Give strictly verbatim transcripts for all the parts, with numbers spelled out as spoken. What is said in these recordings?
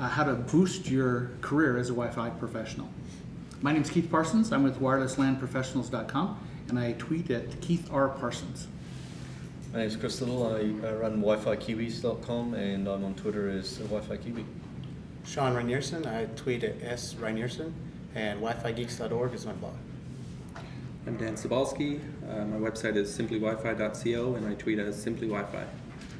uh, how to boost your career as a Wi-Fi professional. My name is Keith Parsons. I'm with Wireless Land Professionals dot com, and I tweet at Keith R. Parsons. My name is Chris Lyttle. I uh, run Wifi Kiwis dot com, and I'm on Twitter as WifiKiwi. Sean Rynearson. I tweet at S. Rynearson, and Wifi Geeks dot org is my blog. I'm Dan Sabalski. Uh, my website is simply wifi dot co, and I tweet as simplywifi.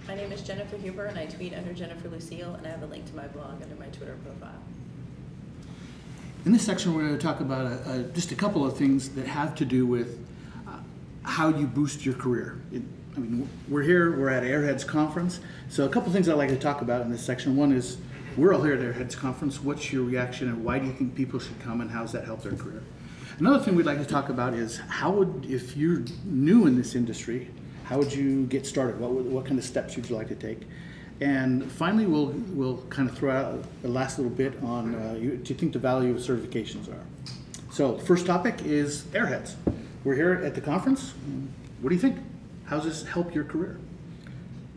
My name is Jennifer Huber, and I tweet under Jennifer Lucille, and I have a link to my blog under my Twitter profile. In this section, we're going to talk about a, a, just a couple of things that have to do with uh, how you boost your career. It, I mean, we're here, we're at Airheads Conference, so a couple things I'd like to talk about in this section. One is, we're all here at Airheads Conference, what's your reaction and why do you think people should come and how's that help their career? Another thing we'd like to talk about is, how would, if you're new in this industry, how would you get started? What, would, what kind of steps would you like to take? And finally, we'll, we'll kind of throw out the last little bit on, uh, you, do you think the value of certifications are? So, first topic is Airheads. We're here at the conference, what do you think? How does this help your career?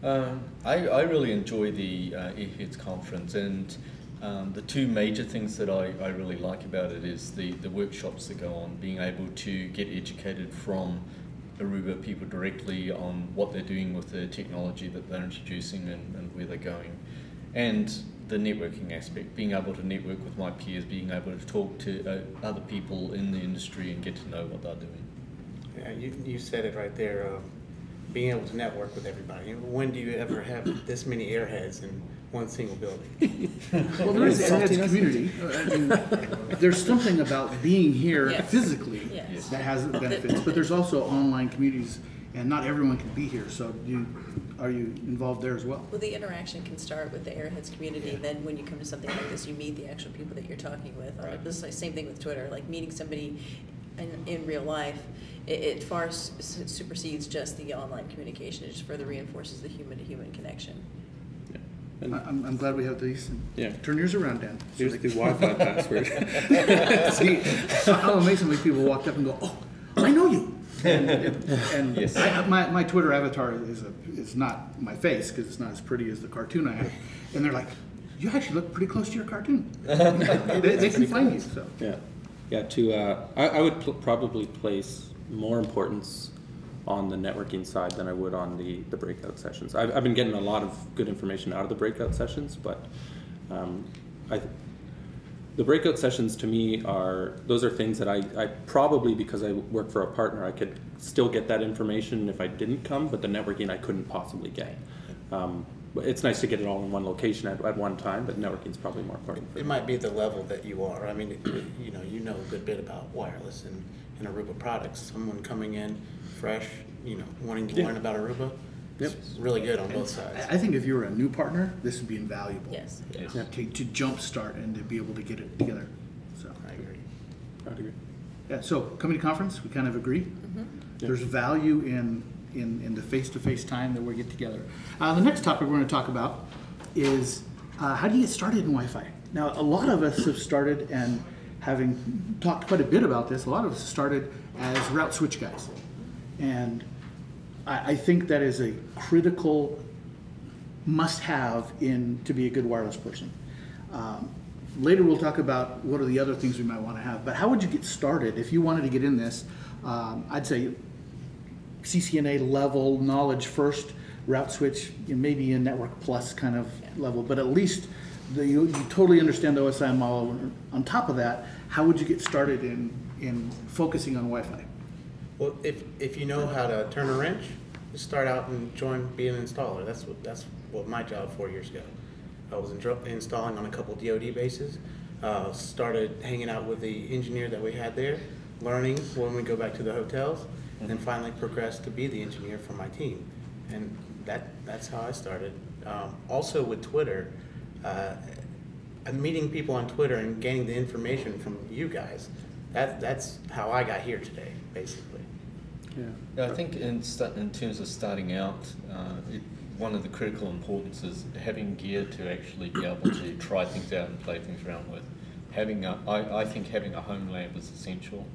Um, I, I really enjoy the uh, Airheads Conference, and um, the two major things that I, I really like about it is the, the workshops that go on, being able to get educated from Aruba people directly on what they're doing with the technology that they're introducing and, and where they're going. And the networking aspect, being able to network with my peers, being able to talk to uh, other people in the industry and get to know what they're doing. Yeah, you, you said it right there. Um, being able to network with everybody. When do you ever have this many airheads in one single building? Well, there is an airheads community. I mean, there's something about being here yes. physically yes. that has benefits, but there's also online communities, and not everyone can be here, so you, are you involved there as well? Well, the interaction can start with the airheads community, yeah. and then when you come to something like this, you meet the actual people that you're talking with. Right. It's the same thing with Twitter, like meeting somebody in, in real life. It far supersedes just the online communication. It just further reinforces the human-to-human connection. Yeah. And I'm, I'm glad we have these. Yeah. Turn yours around, Dan. So here's the Wi-Fi password. See, how amazingly people walked up and go, "Oh, I know you." And, and, and yes. I, my my Twitter avatar is a, is not my face because it's not as pretty as the cartoon I have, and they're like, "You actually look pretty close to your cartoon." they they can find cool. you. So yeah, yeah. To uh, I, I would pl probably place more importance on the networking side than I would on the, the breakout sessions. I've, I've been getting a lot of good information out of the breakout sessions, but um, I th the breakout sessions to me are, those are things that I, I probably, because I work for a partner, I could still get that information if I didn't come, but the networking I couldn't possibly get. Um, It's nice to get it all in one location at, at one time, but networking is probably more important. It might be the level that you are. I mean, it, you know, you know a good bit about wireless and, and Aruba products. Someone coming in fresh, you know, wanting to yeah. learn about Aruba, yep. it's really good on and both sides. I think if you were a new partner, this would be invaluable. Yes. yes. To, to jumpstart and to be able to get it together. So I agree. I agree. Yeah. So coming to conference, we kind of agree. Mm-hmm. There's yep. value in. In, in the face-to-face time that we get together. Uh, the next topic we're going to talk about is uh, how do you get started in Wi-Fi? Now, a lot of us have started, and having talked quite a bit about this, a lot of us started as route switch guys. And I, I think that is a critical must-have in to be a good wireless person. Um, later we'll talk about what are the other things we might want to have, but how would you get started if you wanted to get in this? Um, I'd say C C N A level knowledge first, route switch, maybe a network plus kind of yeah. level, but at least the, you, you totally understand the O S I model. On top of that, how would you get started in, in focusing on Wi-Fi? Well, if, if you know how to turn a wrench, just start out and join, be an installer. That's what, that's what my job four years ago. I was installing on a couple D O D bases, uh, started hanging out with the engineer that we had there, learning when we go back to the hotels, and then finally progressed to be the engineer for my team. And that that's how I started. Um, also with Twitter, uh, I'm meeting people on Twitter and getting the information from you guys. That, that's how I got here today, basically. Yeah, yeah I think in, in terms of starting out, uh, it, one of the critical importance is having gear to actually be able to try things out and play things around with. Having a, I, I think having a home lab is essential.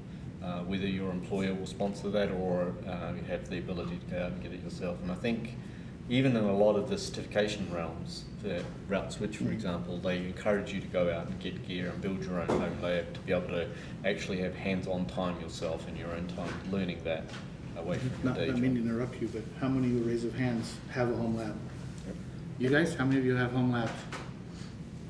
Uh, whether your employer will sponsor that or uh, you have the ability to go out and get it yourself. And I think even in a lot of the certification realms, the route switch, for example, they encourage you to go out and get gear and build your own home lab to be able to actually have hands-on time yourself in your own time learning that away from the day job. I mean to interrupt you, but how many of your raise of hands have a home lab? Yep. You guys, how many of you have home labs?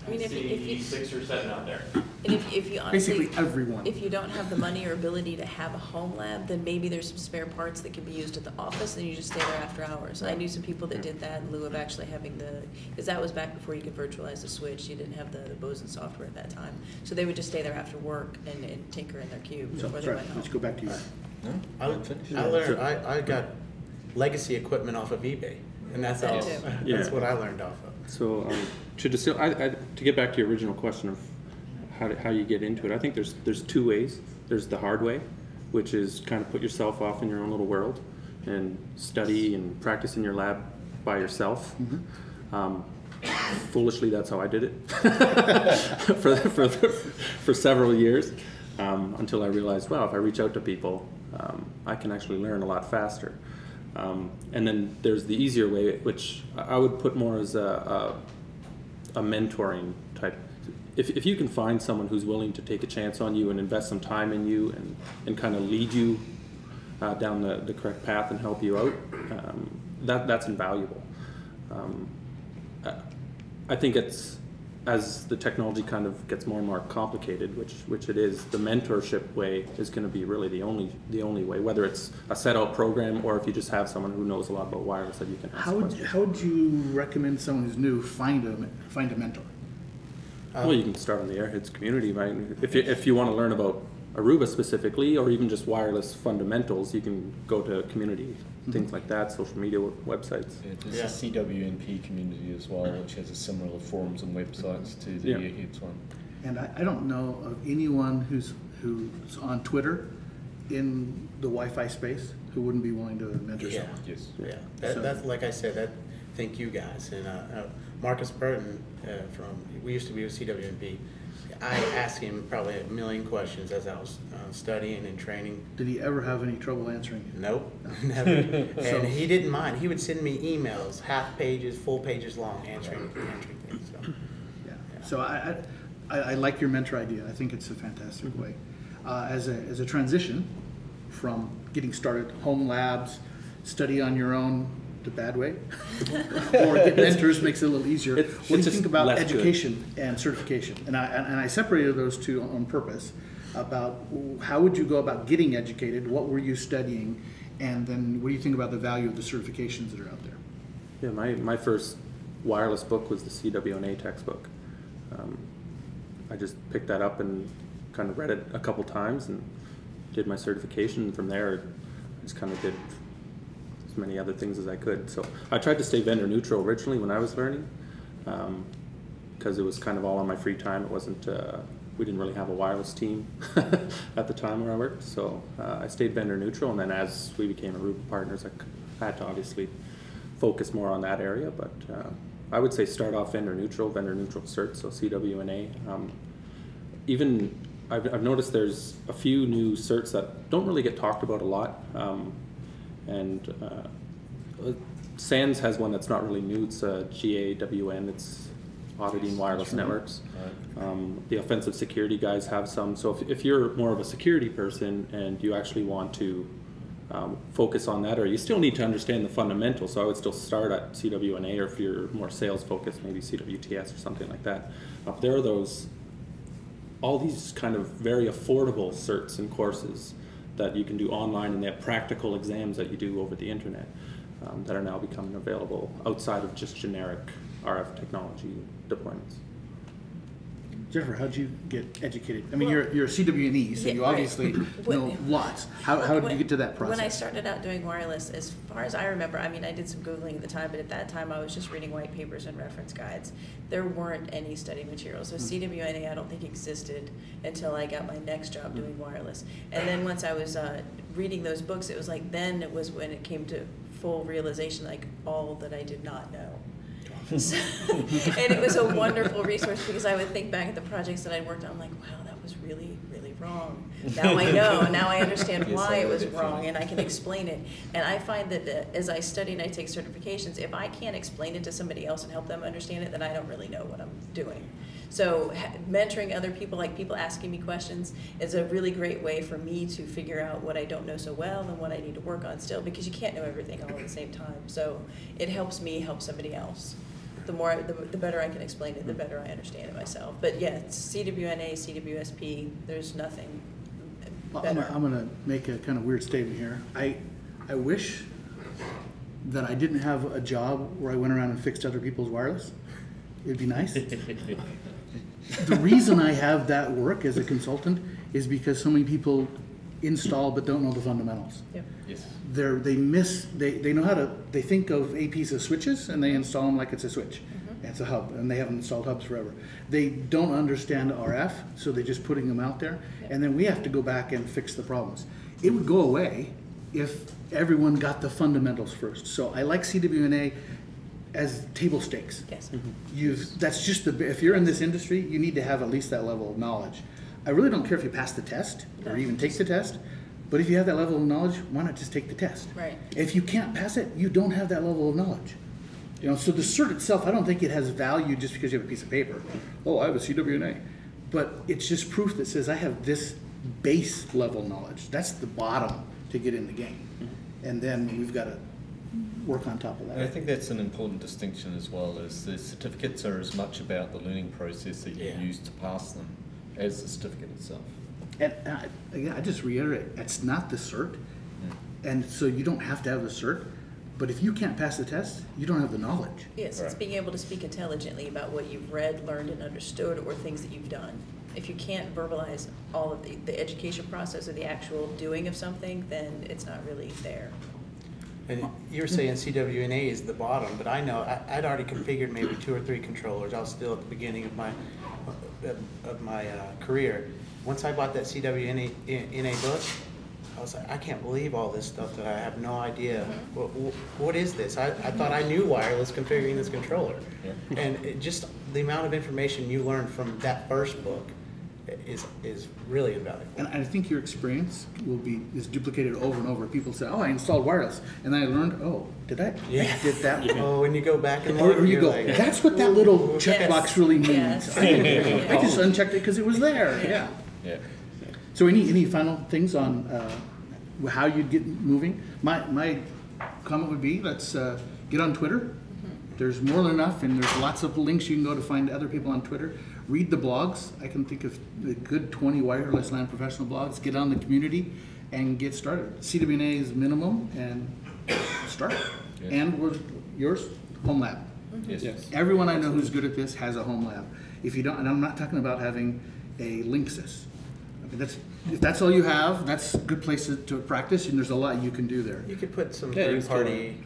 I mean, if you, if you, six or seven out there. And if, if you honestly, basically everyone. If you don't have the money or ability to have a home lab, then maybe there's some spare parts that can be used at the office, and you just stay there after hours. I knew some people that did that in lieu of actually having the, because that was back before you could virtualize the switch. You didn't have the, the Boson software at that time, so they would just stay there after work and, and tinker in their cube before so, they right, went home. Let's go back to you. No? I, I learned. I, I got legacy equipment off of eBay, and that's that all. That's yeah. what I learned off of. So. Um, To, distill, I, I, to get back to your original question of how, to, how you get into it, I think there's there's two ways. There's the hard way, which is kind of put yourself off in your own little world and study and practice in your lab by yourself. Mm-hmm. um, foolishly, that's how I did it for, for, for several years um, until I realized, wow, if I reach out to people, um, I can actually learn a lot faster. Um, and then there's the easier way, which I would put more as a, a a mentoring type. If, if you can find someone who's willing to take a chance on you and invest some time in you and, and kind of lead you uh, down the, the correct path and help you out, um, that, that's invaluable. Um, I think it's, as the technology kind of gets more and more complicated, which, which it is, the mentorship way is going to be really the only, the only way, whether it's a set-out program or if you just have someone who knows a lot about wireless that you can ask how would, how would you recommend someone who's new find a, find a mentor? Um, well, you can start on the Airheads community, right? If you, if you want to learn about Aruba specifically or even just wireless fundamentals, you can go to community. Things like that, social media websites. Yeah, there's yeah. a C W N P community as well, which has a similar forums and websites to the yeah. Airheads one. And I, I don't know of anyone who's who's on Twitter in the Wi-Fi space who wouldn't be willing to mentor yeah. someone. Yes. Yeah. That, so, that's like I said. That thank you guys and uh, uh, Marcus Burton uh, from we used to be with C W N P. I asked him probably a million questions as I was uh, studying and training. Did he ever have any trouble answering you? Nope, never. And he didn't mind. He would send me emails, half pages, full pages long, answering, answering things. So, yeah. yeah. So I, I, I like your mentor idea. I think it's a fantastic mm-hmm. way. Uh, as a as a transition from getting started, home labs, study on your own, the bad way, or get mentors makes it a little easier. It, what do you think about education good. and certification? And I and, and I separated those two on purpose. About how would you go about getting educated? What were you studying? And then what do you think about the value of the certifications that are out there? Yeah, my my first wireless book was the C W N A textbook. Um, I just picked that up and kind of read it a couple times and did my certification. From there, I just kind of did many other things as I could. So I tried to stay vendor neutral originally when I was learning, because um, it was kind of all on my free time. It wasn't, uh, we didn't really have a wireless team at the time where I worked, so uh, I stayed vendor neutral, and then as we became Aruba partners, I had to obviously focus more on that area, but uh, I would say start off vendor neutral, vendor neutral cert, so C W N A. Um, even, I've, I've noticed there's a few new certs that don't really get talked about a lot. Um, And uh, SANS has one that's not really new. It's uh, G A W N. It's Auditing Wireless Networks. Um, the offensive security guys have some. So if, if you're more of a security person and you actually want to um, focus on that, or you still need to understand the fundamentals, so I would still start at C W N A, or if you're more sales focused, maybe C W T S or something like that. Up there are those, all these kind of very affordable certs and courses that you can do online, and they have practical exams that you do over the internet um, that are now becoming available outside of just generic R F technology deployments. Jennifer, how'd you get educated? I mean, well, you're, you're a C W N E, so yeah, you obviously right. know when, lots. How, how did when, you get to that process? When I started out doing wireless, as far as I remember, I mean, I did some Googling at the time, but at that time I was just reading white papers and reference guides. There weren't any study materials. So mm-hmm. C W N A I don't think existed until I got my next job mm-hmm. doing wireless. And then once I was uh, reading those books, it was like then it was when it came to full realization, like all that I did not know. So, and it was a wonderful resource because I would think back at the projects that I'd worked on, like, wow, that was was really, really wrong. Now I know, now I understand yes, why I it was wrong, and I can explain it. And I find that uh, as I study and I take certifications, if I can't explain it to somebody else and help them understand it, then I don't really know what I'm doing. So mentoring other people, like people asking me questions, is a really great way for me to figure out what I don't know so well and what I need to work on still, because you can't know everything all at the same time. So it helps me help somebody else. The more, the, the better I can explain it, the better I understand it myself. But yeah, it's C W N A, C W S P, there's nothing better. I'm going to make a kind of weird statement here. I, I wish that I didn't have a job where I went around and fixed other people's wireless. It'd be nice. The reason I have that work as a consultant is because so many people install but don't know the fundamentals. Yep. Yes. They're, they miss, they, they know how to, they think of A Ps as switches and they install them like it's a switch. Mm-hmm. It's a hub, and they haven't installed hubs forever. They don't understand R F, so they're just putting them out there. Yep. And then we have to go back and fix the problems. It would go away if everyone got the fundamentals first. So I like C W N A as table stakes. Yes. Mm-hmm. You've, that's just the, if you're in this industry, you need to have at least that level of knowledge. I really don't care if you pass the test or even take the test, but if you have that level of knowledge, why not just take the test? Right. If you can't pass it, you don't have that level of knowledge. You know, so the cert itself, I don't think it has value just because you have a piece of paper. Oh, I have a C W N A. But it's just proof that says I have this base level knowledge. That's the bottom to get in the game. And then we've got to work on top of that. And I think that's an important distinction as well, is the certificates are as much about the learning process that you yeah. use to pass them as the certificate itself. And I, again, I just reiterate, it's not the cert, yeah. and so you don't have to have the cert, but if you can't pass the test, you don't have the knowledge. Yes, right. It's being able to speak intelligently about what you've read, learned, and understood, or things that you've done. If you can't verbalize all of the, the education process or the actual doing of something, then it's not really there. And you're saying C W N A is the bottom, but I know I, I'd already configured maybe two or three controllers. I was still at the beginning of my of my uh, career. Once I bought that C W N A book, I was like, I can't believe all this stuff that I have no idea. What, what is this? I, I thought I knew wireless configuring this controller. Yeah. And it just the amount of information you learn from that first book is is really invaluable. And I think your experience will be is duplicated over and over. People say, oh, I installed wireless, and then I learned, oh, did I? Yeah. I did that. Yeah. Oh, and you go back and look, or, or you go, like, that's what that little checkbox yes. really means. Yes. I, I just unchecked it because it was there. Yeah. Yeah. So any any final things on uh, how you'd get moving? My, my comment would be, let's uh, get on Twitter. There's more than enough, and there's lots of links you can go to find other people on Twitter. Read the blogs. I can think of a good twenty wireless land professional blogs. Get on the community and get started. C W N A is minimum, and start. Yeah. And we're, yours, home lab. Mm-hmm. Yes. Yes. Everyone I know who's good at this has a home lab. If you don't, and I'm not talking about having a Linksys. I mean, that's, if that's all you have, that's a good place to, to practice, and there's a lot you can do there. You could put some yeah, third-party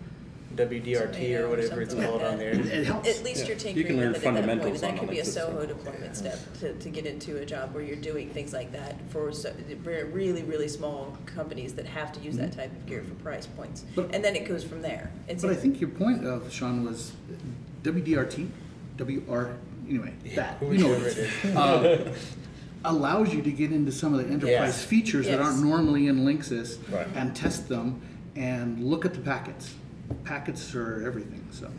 W D R T or whatever it's called like on there. It, it helps. At least yeah. you're tinkering with it at that point, and that could be a SOHO deployment yeah. step to, to get into a job where you're doing things like that for so, really, really small companies that have to use mm-hmm. that type of gear for price points. But, and then it goes from there. It's but easy. I think your point, of, Sean, was W D R T, W R, anyway, yeah, that, you know what it is. Uh, allows you to get into some of the enterprise yes. features yes. that aren't normally in Linksys right. and test them and look at the packets. Packets are everything, so.